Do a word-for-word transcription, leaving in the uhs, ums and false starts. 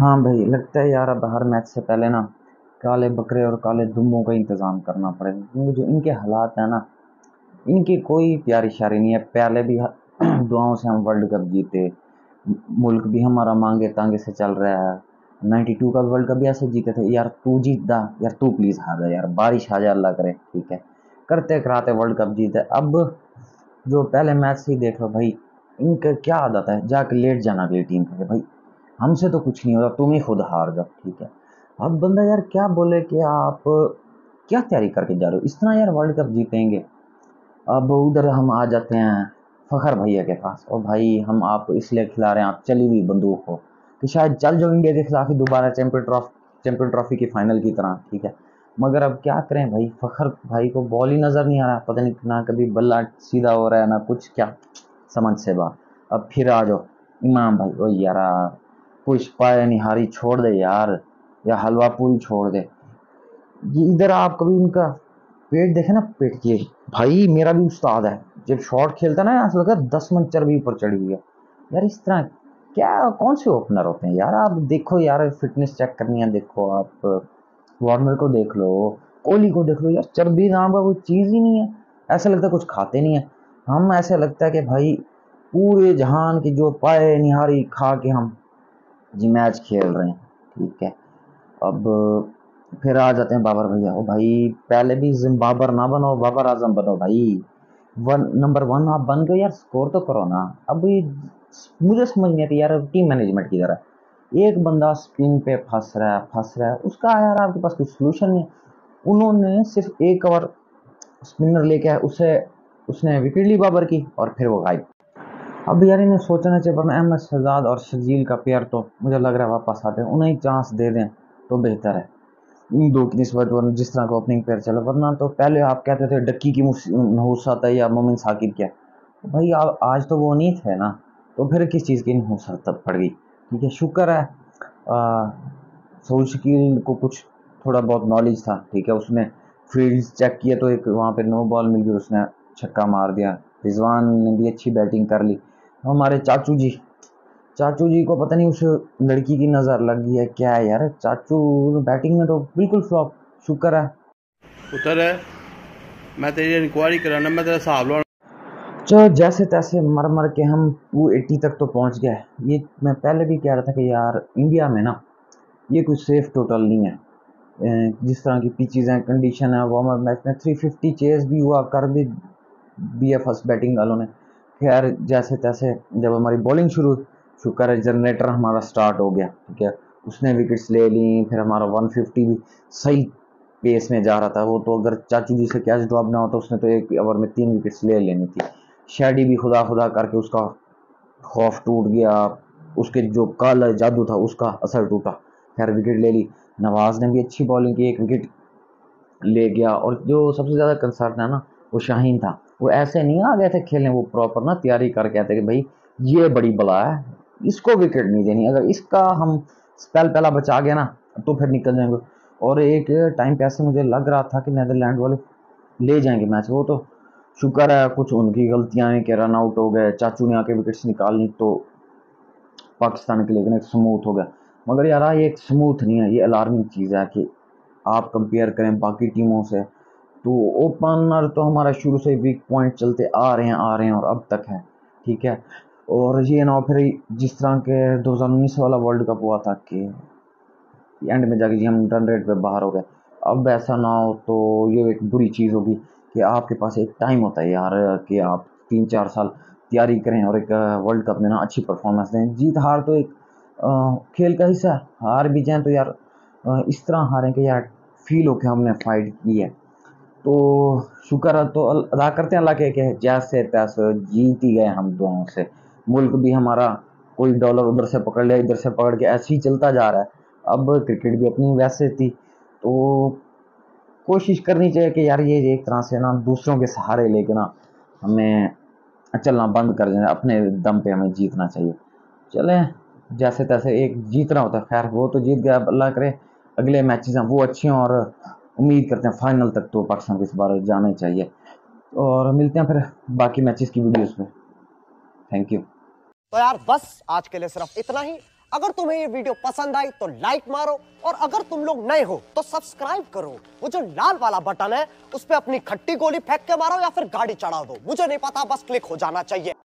हाँ भाई, लगता है यार अब हर मैच से पहले ना काले बकरे और काले दुम्बों का इंतज़ाम करना पड़ेगा, क्योंकि जो इनके हालात हैं ना, इनकी कोई प्यारी शारी नहीं है। पहले भी दुआओं से हम वर्ल्ड कप जीते, मुल्क भी हमारा मांगे तांगे से चल रहा है। बानवे का वर्ल्ड कप भी ऐसे जीते थे, यार तू जीत दा, यार तू प्लीज़ हार जा, यार बारिश आ जा अल्लाह करे, ठीक है, करते कराते वर्ल्ड कप जीते। अब जो पहले मैच से ही देख लो भाई, इनके क्या आदत है, जाके लेट जाना अगली टीम के, भाई हमसे तो कुछ नहीं होता, तुम ही खुद हार जाओ, ठीक है। अब बंदा यार क्या बोले कि आप क्या तैयारी करके जा रहे हो, इस तरह यार वर्ल्ड कप जीतेंगे। अब उधर हम आ जाते हैं फ़खर भैया के पास, और भाई हम आप इसलिए खिला रहे हैं, आप चली हुई बंदूक हो कि शायद चल जाओ इंडिया के खिलाफ ही दोबारा चैम्पियन ट्रॉफी चैम्पियन ट्रॉफी की फ़ाइनल की तरह, ठीक है। मगर अब क्या करें भाई, फ़खर भाई को बॉल ही नज़र नहीं आ रहा, पता नहीं ना कभी बल्ला सीधा हो रहा है ना कुछ, क्या समझ से बाहर। अब फिर आ जाओ इमाम भाई, ओ यार कुछ पाया निहारी छोड़ दे यार, या हलवा पूरी छोड़ दे। इधर आप कभी उनका पेट देखे ना, पेट किए भाई, मेरा भी उस्ताद है, जब शॉट खेलता ना ऐसा लगता है दस मन चर्बी ऊपर चढ़ी हुई है यार। इस तरह क्या कौन से ओपनर होते हैं यार, आप देखो यार फिटनेस चेक करनी है, देखो आप वार्नर को देख लो, कोहली को देख लो, यार चर्बी नाम का कोई चीज़ ही नहीं है, ऐसा लगता है कुछ खाते नहीं है हम, ऐसा लगता है कि भाई पूरे जहान की जो पाए निहारी खा के हम जी मैच खेल रहे हैं, ठीक है। अब फिर आ जाते हैं बाबर भैया, ओ भाई पहले भी बाबर ना बनो, बाबर आजम बनो भाई, वन नंबर वन आप बन गए यार, स्कोर तो करो ना। अब ये मुझे समझ नहीं आती यार टीम मैनेजमेंट की तरह, एक बंदा स्पिन पे फंस रहा है फंस रहा है उसका यार आपके पास कोई सलूशन नहीं है। उन्होंने सिर्फ एक ओवर स्पिनर लेके आया, उसे उसने विकेट ली बाबर की, और फिर वो गायब। अब यार इन्हें सोचना चाहिए, वरना अहमद शहजाद और शकील का पेयर तो मुझे लग रहा है वापस आते हैं, उन्हें चांस दे दें तो बेहतर है, इन दो की नस्बत जिस तरह का ओपनिंग पेयर चला। वरना तो पहले आप कहते थे डक्की की नहूसत है या मोमिन साकिब क्या भाई, आप आज तो वो नहीं थे ना, तो फिर किस चीज़ की नहूसत तब पड़ गई, ठीक है। शुक्र है सऊद शकील को कुछ थोड़ा बहुत नॉलेज था, ठीक है, उसने फील्ड चेक किया तो एक वहाँ पे नो बॉल मिल गई, उसने छक्का मार दिया। रिजवान ने भी अच्छी बैटिंग कर ली। हमारे चाचू जी चाचू जी को पता नहीं उस लड़की की नज़र लग गई है क्या है यार, चाचू बैटिंग में तो बिल्कुल फ्लॉप। शुक्र है उतर है, मैं तेरी इंक्वायरी कराना, मैं तेरा हिसाब लूंगा। चलो जैसे तैसे मर मर के हम दो सौ अस्सी तक तो पहुंच गए। ये मैं पहले भी कह रहा था कि यार इंडिया में ना ये कुछ सेफ टोटल नहीं है, जिस तरह की पिचेज़ हैं, कंडीशन है। वार्म अप मैच में थ्री फिफ्टी चेज भी हुआ, कर भी दिया फर्स्ट बैटिंग वालों ने। खैर जैसे तैसे जब हमारी बॉलिंग शुरू, शुक्र है जनरेटर हमारा स्टार्ट हो गया, ठीक है, उसने विकेट्स ले ली। फिर हमारा एक सौ पचास भी सही पेस में जा रहा था, वो तो अगर चाचू जी से कैच ड्रॉप ना होता उसने तो एक ओवर में तीन विकेट्स ले लेनी थी। शेडी भी खुदा खुदा करके उसका खौफ टूट गया, उसके जो काला जादू था उसका असर टूटा, खैर विकेट ले ली। नवाज़ ने भी अच्छी बॉलिंग की, एक विकेट ले गया। और जो सबसे ज़्यादा कंसर्न है ना वो शाहीन था, वो ऐसे नहीं आ गए थे खेलने, वो प्रॉपर ना तैयारी करके आते कि भाई ये बड़ी बला है, इसको विकेट नहीं देनी, अगर इसका हम स्पेल पहला बचा गया ना तो फिर निकल जाएंगे। और एक टाइम पे ऐसे मुझे लग रहा था कि नीदरलैंड वाले ले जाएंगे मैच, वो तो शुक्र है कुछ उनकी गलतियां हैं कि रन आउट हो गए, चाचू ने आके विकेट्स निकाल ली तो पाकिस्तान के लिए एक स्मूथ हो गया। मगर यार ये एक स्मूथ नहीं है, ये अलार्मिंग चीज़ है कि आप कंपेयर करें बाकी टीमों से तो ओपनर तो हमारा शुरू से वीक पॉइंट चलते आ रहे हैं आ रहे हैं और अब तक है, ठीक है। और ये ना फिर जिस तरह के दो हज़ार उन्नीस वाला वर्ल्ड कप हुआ था कि एंड में जाके जी हम रन रेट पे बाहर हो गए, अब ऐसा ना हो तो ये एक बुरी चीज़ होगी कि आपके पास एक टाइम होता है यार कि आप तीन चार साल तैयारी करें और एक वर्ल्ड कप में ना अच्छी परफॉर्मेंस दें। जीत हार तो एक आ, खेल का हिस्सा, हार भी जाएँ तो यार आ, इस तरह हारें कि यार फील हो के हमने फाइट की है। तो शुक्र है तो अदा करते हैं अल्लाह के, जैसे तैसे जीत ही गए हम दोनों से। मुल्क भी हमारा कोई डॉलर उधर से पकड़ लिया इधर से पकड़ के ऐसे ही चलता जा रहा है। अब क्रिकेट भी अपनी वैसे थी तो कोशिश करनी चाहिए कि यार ये एक तरह से ना दूसरों के सहारे लेके ना हमें चलना बंद कर देना, अपने दम पे हमें जीतना चाहिए। चलें जैसे तैसे एक जीतना होता है, खैर वो तो जीत गया, अब अल्लाह करे अगले मैचेस हैं वो अच्छे हों, और उम्मीद करते हैं फाइनल तक तो पाकिस्तान को इस बार जाना चाहिए। और मिलते हैं फिर बाकी मैचेस की वीडियोज़ में, थैंक यू। तो यार बस आज के लिए सिर्फ इतना ही। अगर तुम्हें ये वीडियो पसंद आई तो लाइक मारो, और अगर तुम लोग नए हो तो सब्सक्राइब करो। वो जो लाल वाला बटन है उस पर अपनी खट्टी गोली फेंक के मारो या फिर गाड़ी चढ़ा दो, मुझे नहीं पता, बस क्लिक हो जाना चाहिए।